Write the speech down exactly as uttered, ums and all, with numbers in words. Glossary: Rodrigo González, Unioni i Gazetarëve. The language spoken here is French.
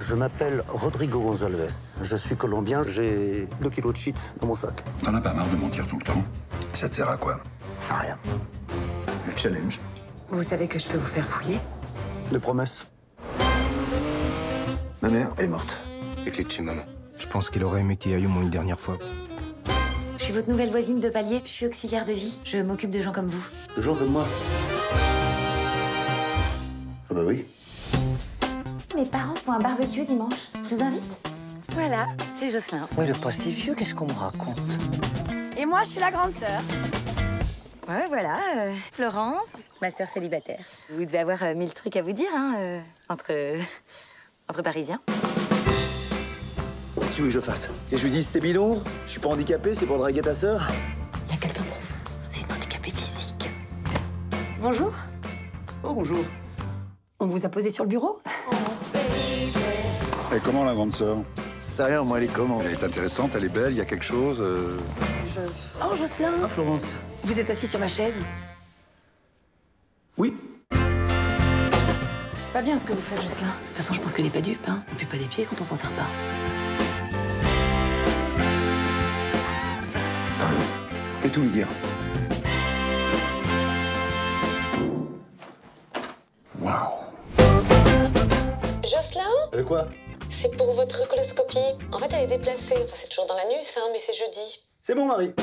Je m'appelle Rodrigo González. Je suis colombien, j'ai deux kilos de shit dans mon sac. T'en as pas marre de mentir tout le temps? Ça te sert à quoi? À rien. Le challenge. Vous savez que je peux vous faire fouiller? Des promesses. Ma mère, elle est morte. Éclate chez maman. Je pense qu'il aurait aimé qu'il y aille au moins une dernière fois. Je suis votre nouvelle voisine de palier. Je suis auxiliaire de vie. Je m'occupe de gens comme vous. De gens comme moi? Ah bah oui. Mes parents font un barbecue dimanche. Je vous invite. Voilà, c'est Jocelyn. Mais le pas si vieux, qu'est-ce qu'on me raconte? Et moi, je suis la grande sœur. Ouais, voilà. Euh, Florence, ma sœur célibataire. Vous devez avoir euh, mille trucs à vous dire, hein, euh, entre... Euh, entre Parisiens. Qu'est-ce que tu veux que je fasse? Et je lui dis, c'est bidon, je suis pas handicapé, c'est pour draguer ta sœur. Il y a quelqu'un pour vous. C'est une handicapée physique. Bonjour. Oh, bonjour. On vous a posé sur le bureau? Et comment la grande sœur? Sérieux, moi, elle est comment? Elle est intéressante, elle est belle, il y a quelque chose... Euh... Je... Oh, Jocelyn! Ah, Florence. Vous êtes assis sur ma chaise? Oui. C'est pas bien ce que vous faites, Jocelyn. De toute façon, je pense qu'elle n'est pas dupe, hein. On pue pas des pieds quand on s'en sert pas. Pardon. Et tout lui dire. Waouh. Jocelyn? Elle quoi? C'est pour votre coloscopie. En fait, elle est déplacée. Enfin, c'est toujours dans l'anus, hein, mais c'est jeudi. C'est bon, Marie.